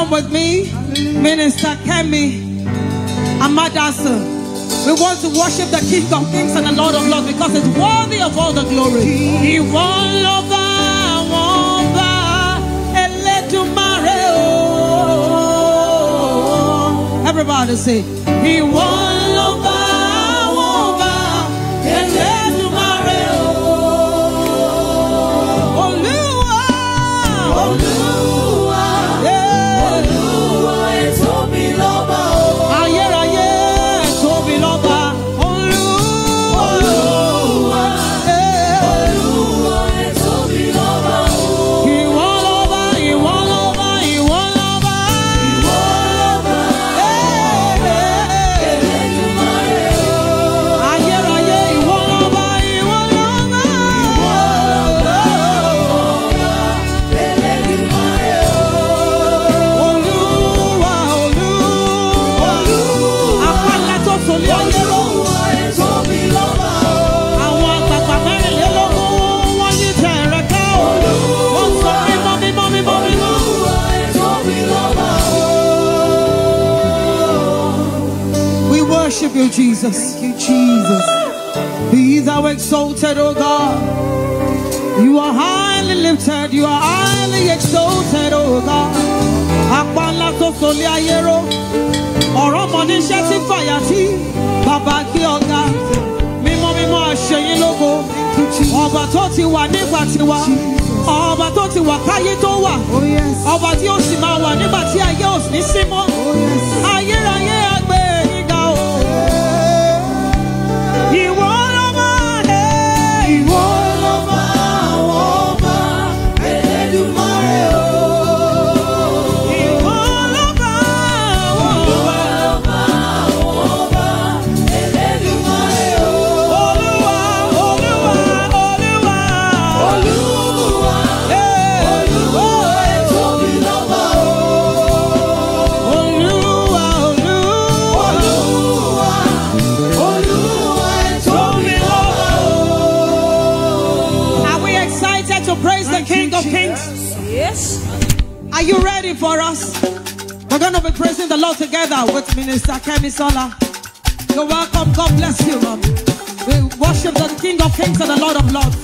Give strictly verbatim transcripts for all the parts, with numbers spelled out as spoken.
on with me, Minister Kemi Amadasa. We want to worship the King of Kings and the Lord of Lords because it's worthy of all the glory. He won over. Everybody say, He won over. Worship you, Jesus. Thank you, Jesus. Be thou exalted, O God. You are highly lifted. You are highly exalted, O God. Apala to soli ayero. Ọ̀rọ̀ mo ni se ti fayati. Baba ki oga. Mímọ́ mímọ́ aseyin lógo. Ọba tó ti wà nígbà tí wà. Ọba tó ti wà káyé tó wà. Ọba tí ó sì máa wà nígbà tí ayé ò ní sí mọ́. Ayérayé agbe. He won over, hey. He won over, over, and then you marry, oh. He won over, over, over, and then you marry, oh. Oluwa, Oluwa, Oluwa, Oluwa, hey. Oluwa, it's only love, oh. Oluwa, Oluwa, Oluwa, Oluwa. Praise the King of Kings. Yes. Are you ready for us? We're going to be praising the Lord together with Minister Kemisola. You're welcome. God bless you, Lord. We worship the King of Kings and the Lord of Lords.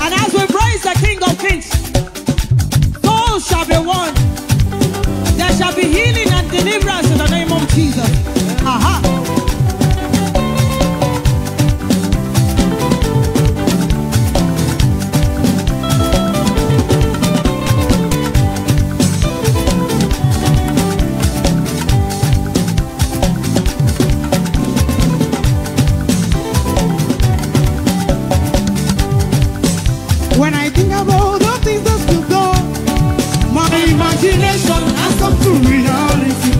And as we praise the King of Kings, souls shall be won. There shall be healing and deliverance in the name of Jesus. Aha. Has come to reality.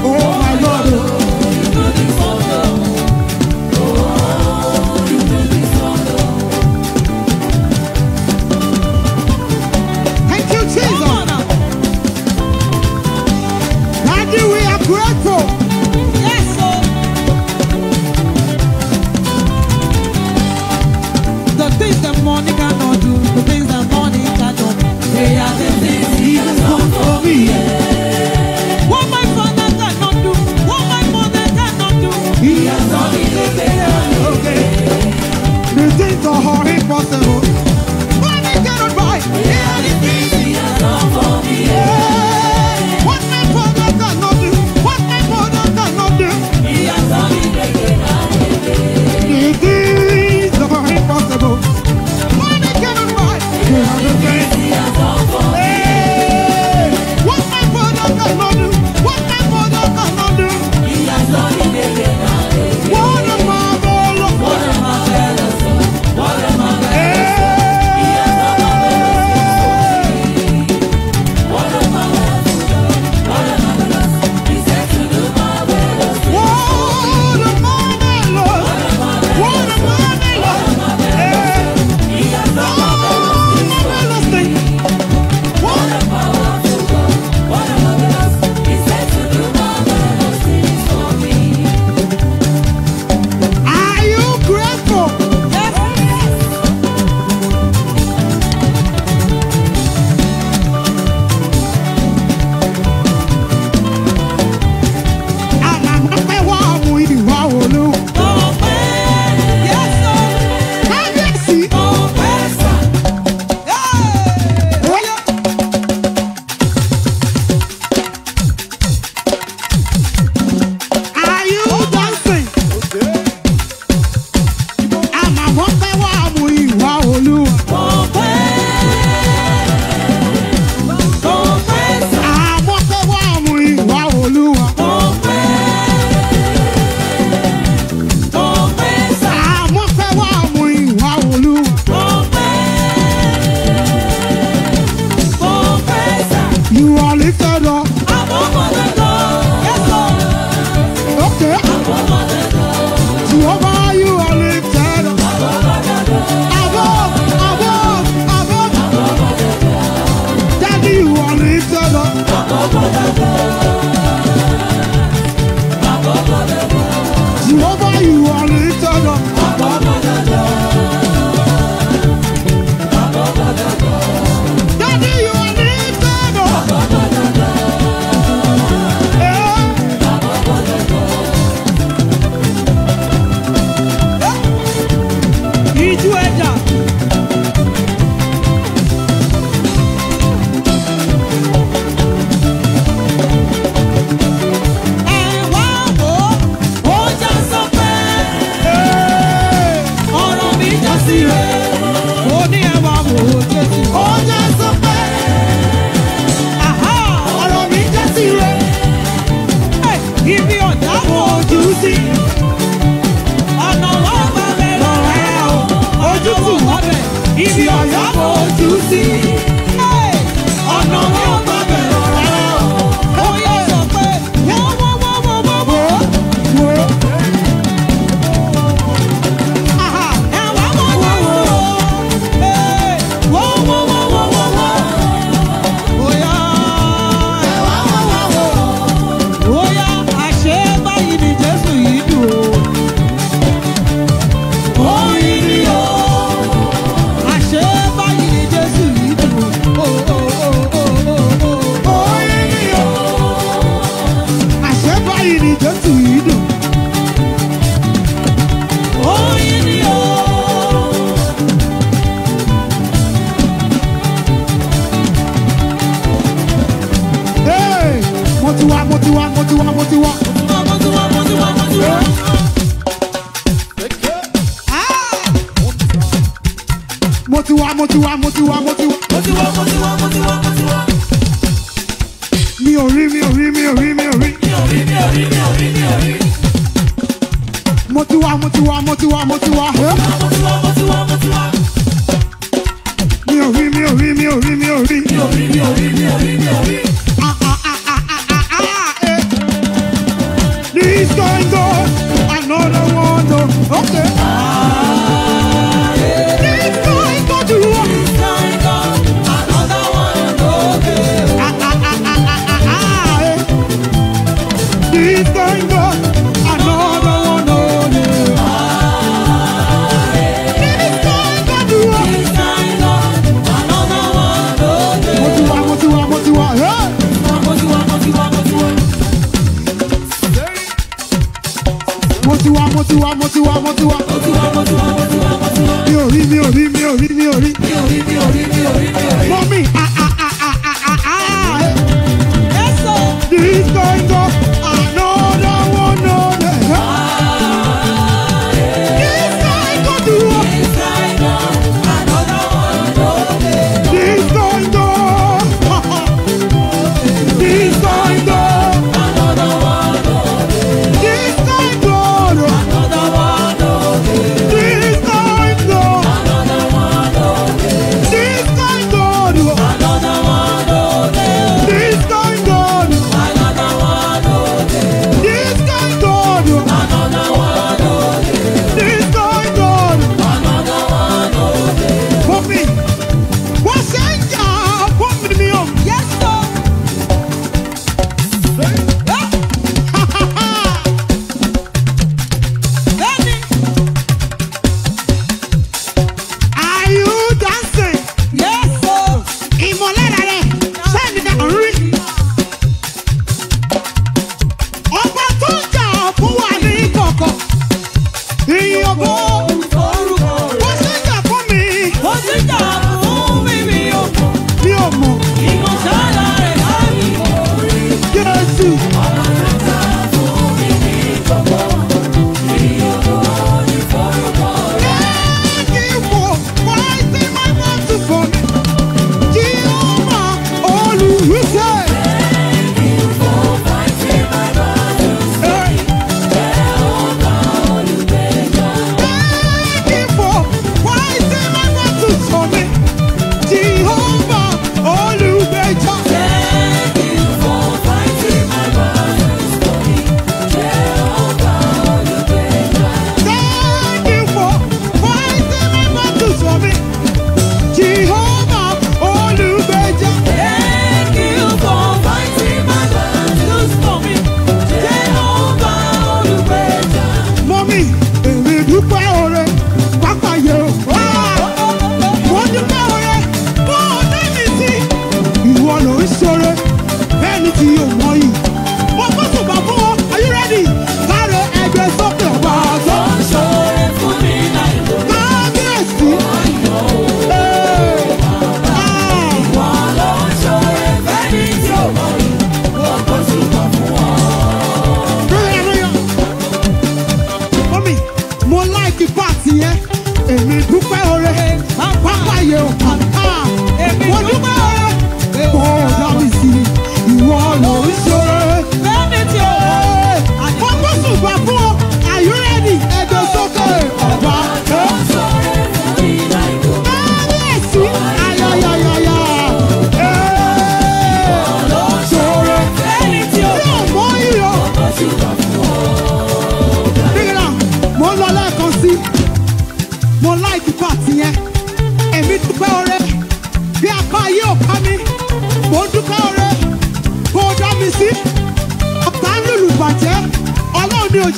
Oh.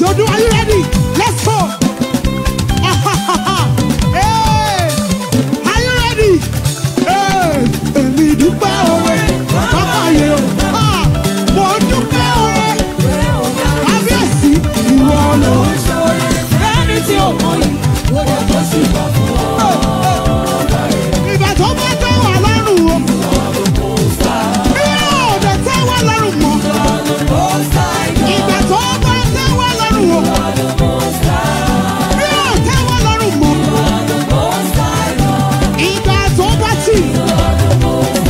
Jodu, are you ready? Let's go! Hey! Are you ready? Hey! Èmi dúpẹ́ oore, bàbá yẹ o. Ah! Mo dúpẹ́ oore. Kábíyèsí, ìwọ ló ń ṣoore. Ẹni tí ó mọ̀ yìí, ó yẹ kó ṣùgbọ́n fún ọ. Ìgbà tó bá tẹ́ wà lọ́rùn o. Bí yóò bẹ̀ tẹ́ wà lọ́rùn mọ́. Ìgbà tó bá tẹ́ wà lọ́rùn. You are the most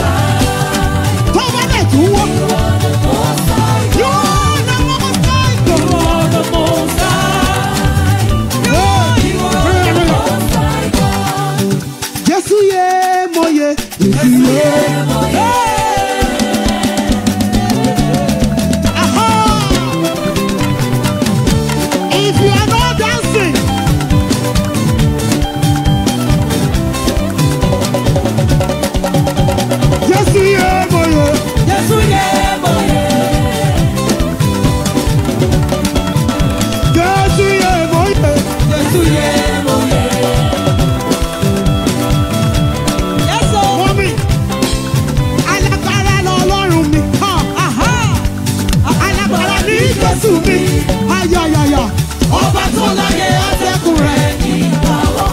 high. Ọba tó láyé á tẹ́kùn rẹ̀ ní ìpawọ́.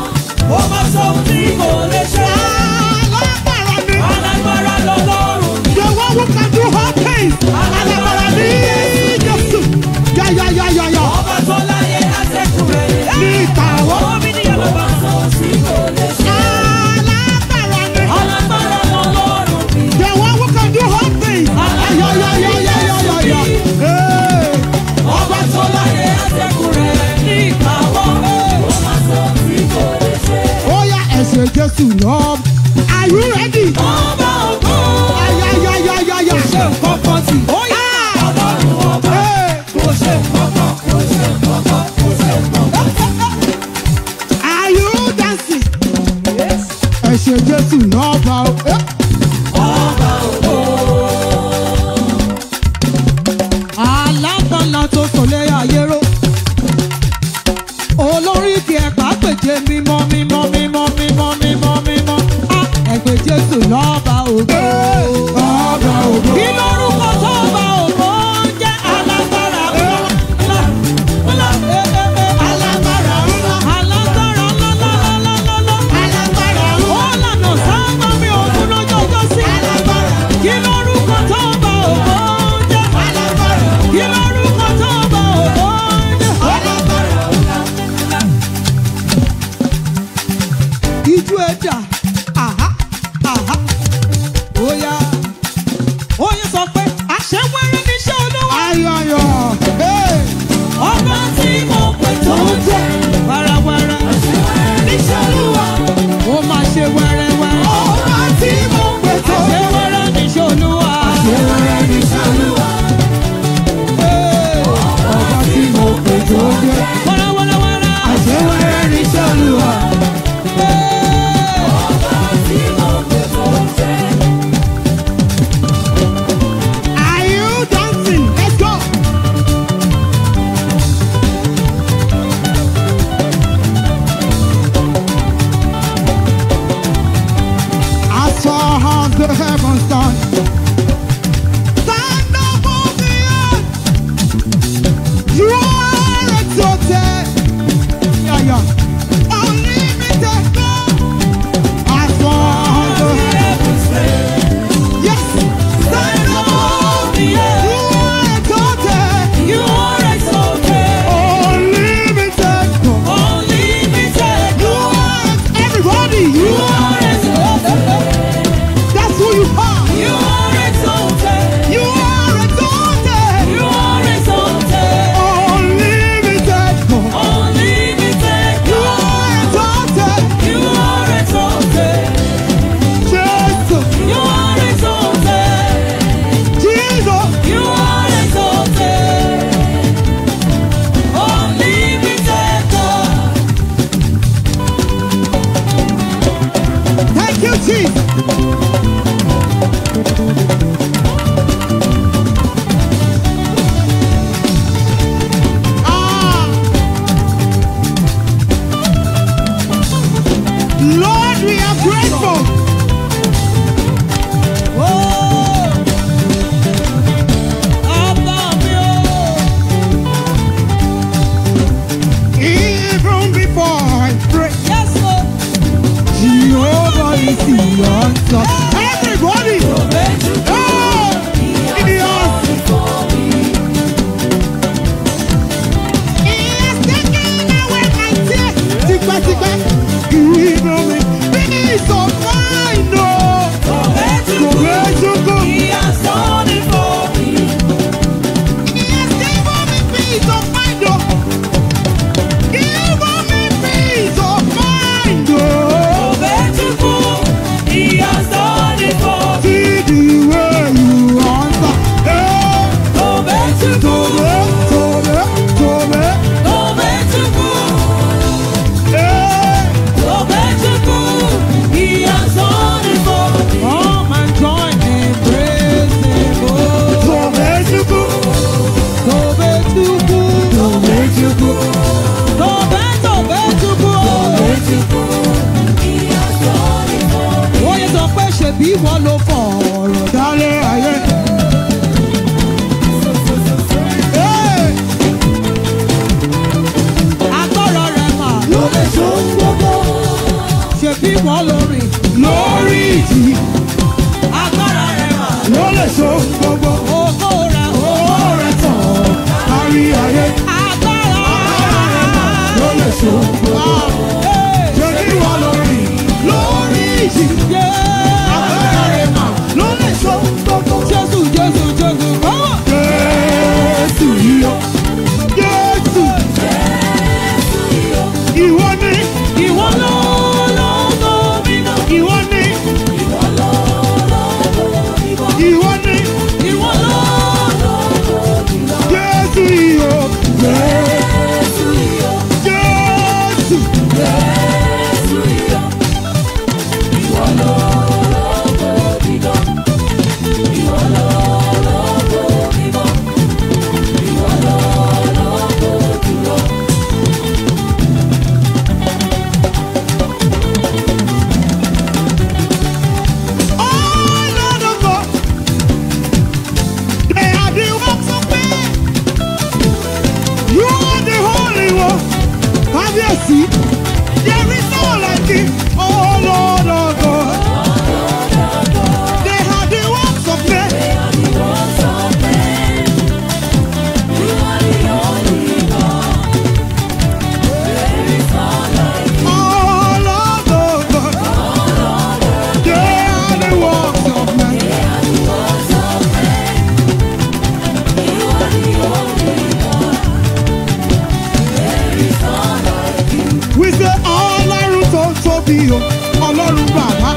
tóbi o, Ọlọ́run bàbá.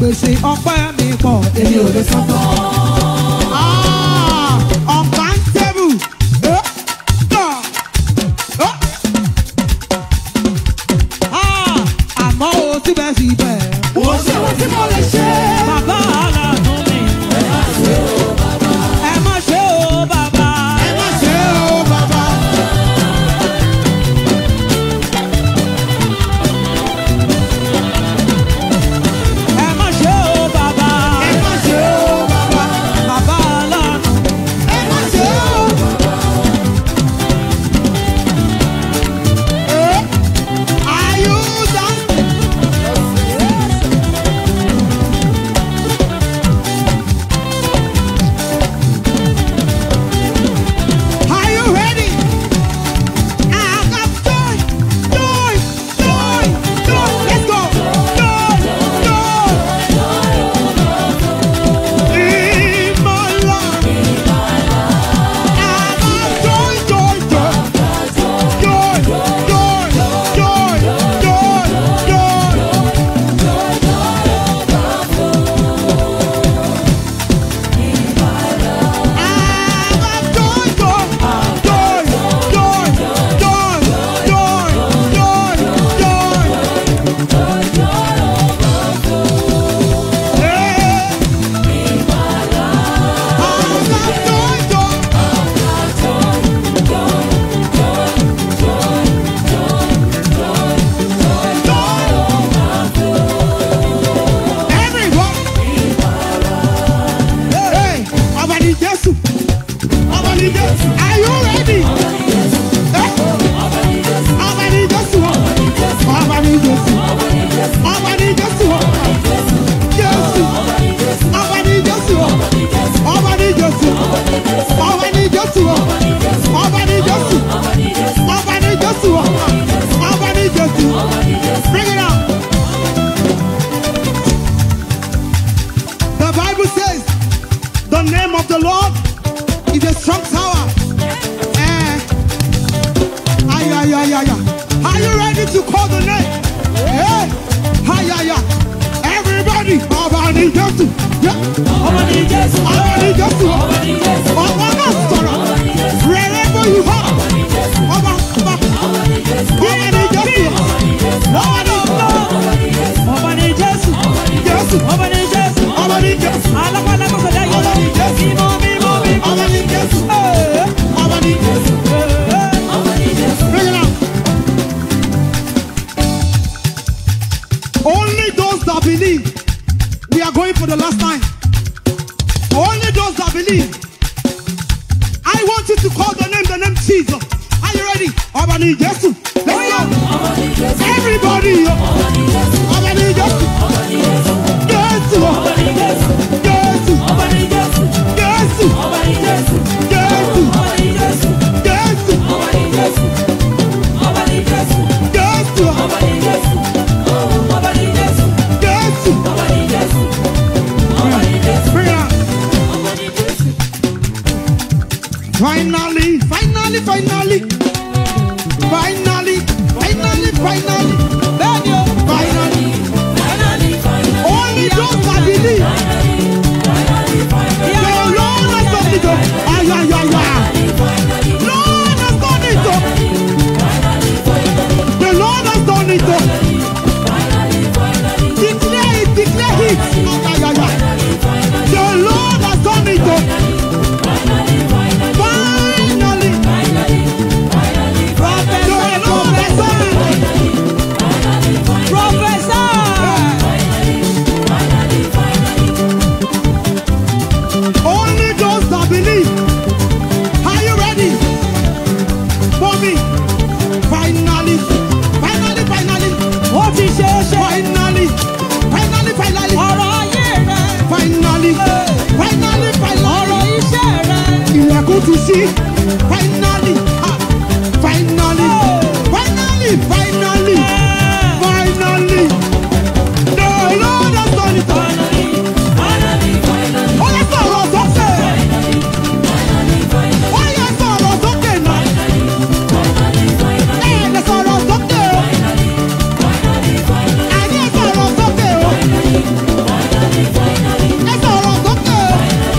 Gbèsè ọpẹ́ mi pọ̀ èmi ò lè san tán. Ọ̀pá ń tẹ́bù. Àmọ́ o síbẹ̀síbẹ̀. Mo ṣe ohun tí mo lè ṣe. Bàbá aláàánú mi. Ẹ má ṣe o bàbá. Ẹ má ṣe o bàbá. Ẹ má ṣe o bàbá. Yes, see, finally, ah, finally, oh. finally, finally, yeah. finally. No, no, that's not it. Finally, finally, finally. Oh, that's not what I'm saying. Finally, finally, finally. Oh, that's not what I'm saying. Finally, finally, finally. Hey, that's not what I'm saying. Finally, finally, finally. I guess that's not what I'm saying. Finally, finally, finally. That's not what I'm saying. Finally, finally, finally.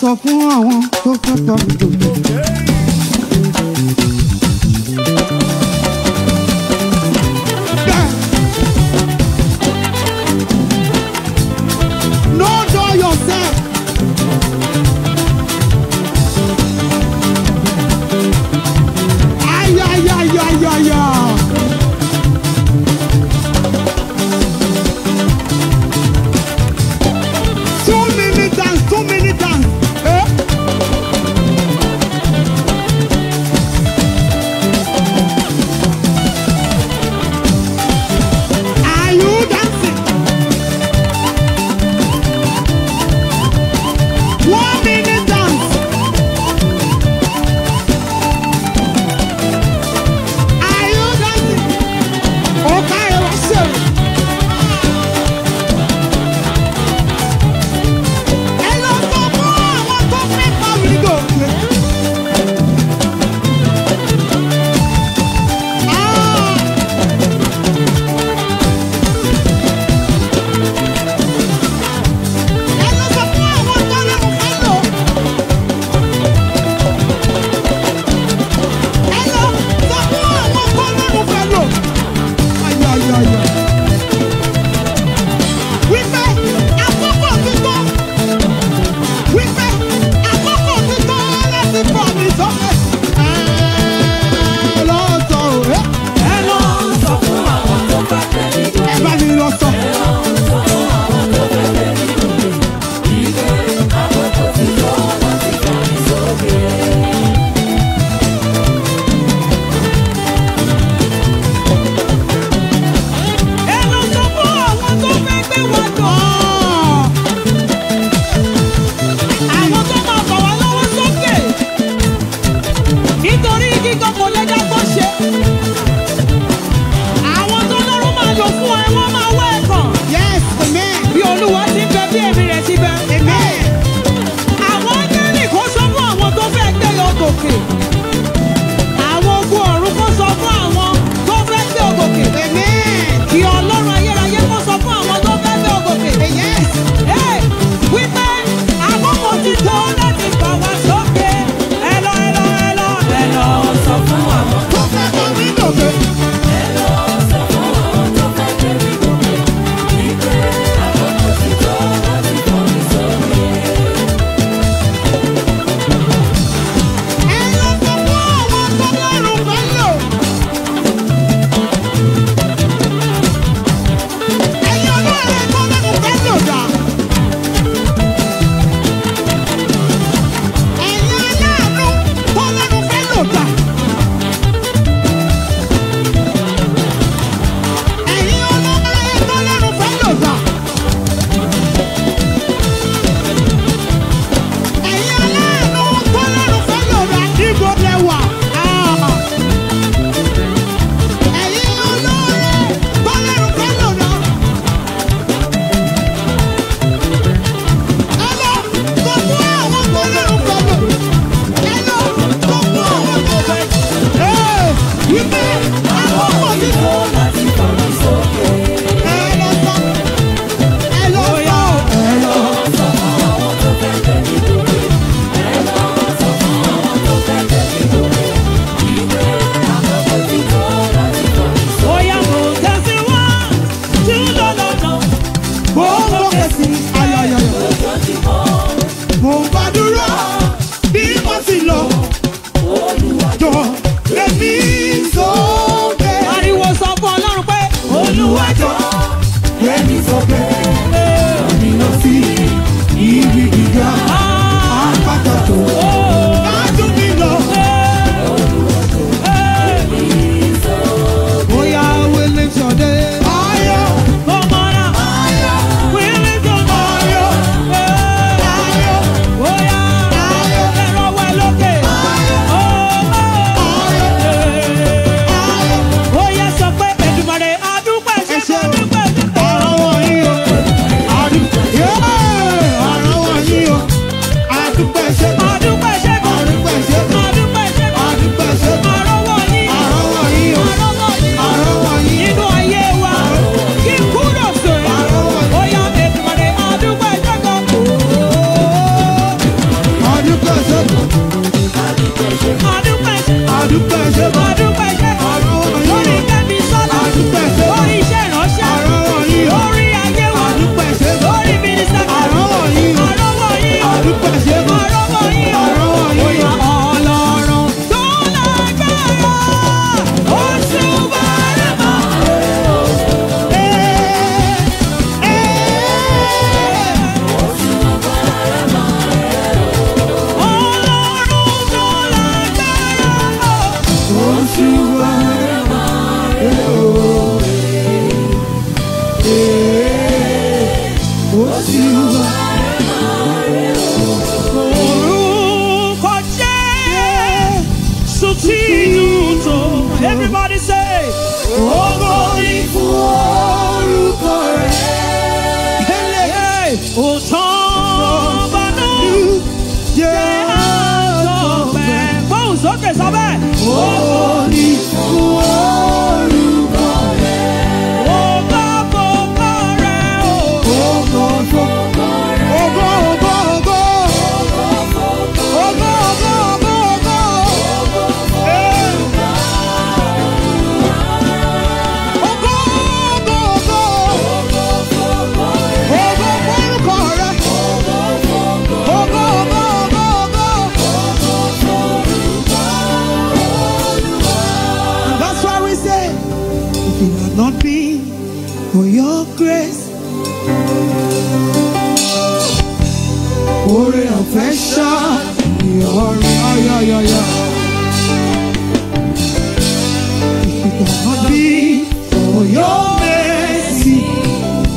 So fun awon to to to no do yourself ay ay ay ay ay ay two minutes and two minutes and eh? you I go, let me forget. Let me not see, you be bigger. I'm back to I do be lost. Oh yeah, we'll live someday. Everybody say, oh glory for correct. Oh Tom Banu, yeah, man. Bones, okay, so bad. Oh glory for correct. Oh God, oh God, oh God, oh God. For your grace, for your affection, your yeah, yeah, yeah. If it cannot be for your mercy,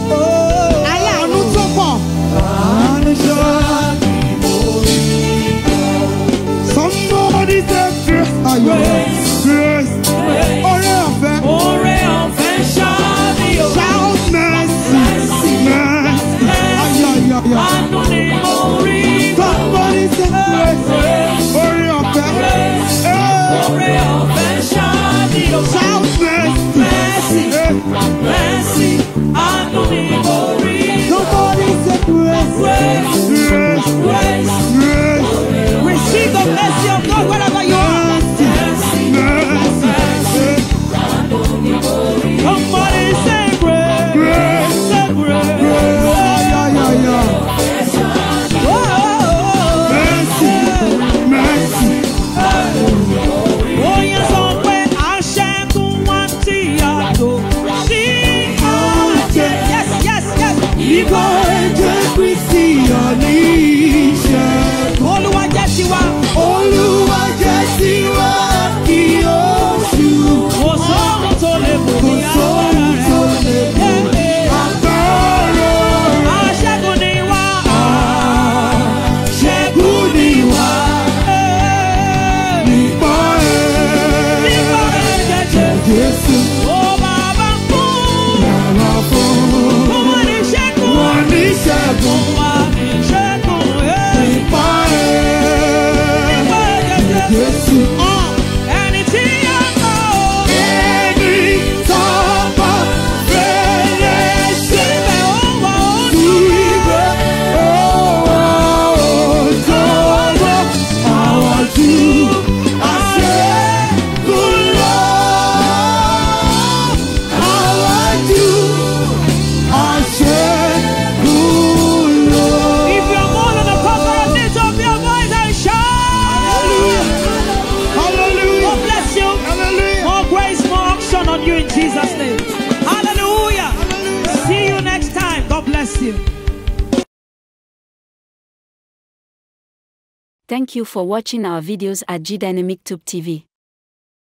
oh, àánú tó pọ̀, àánú tó pọ̀. Somebody say grace, grace, grace, for your affection. Receive the mercy of God wherever you are. Somebody say grace, grace, say grace. Yeah, yeah, yeah. Oh, mercy, mercy. Oh, yes, oh, when I share to one tiago, she has yes, yes, yes. You go and just we see your knees. Olúwa jẹ́ tiwa, Olúwa jẹ́ tiwa, kí o ṣú. Kò sóhun tó lè bò ní agbára rẹ̀. Agbára. Aṣẹ́gun ni wá. Aṣẹ́gun ni wá. Nípa ẹ̀. Nípa ẹ̀ jẹ́jẹ́. Jésù. Ó bàbá fún. Bàbá fún. Ó wà ní ṣẹ́gun. Thank you for watching our videos at GdynamicTube T V.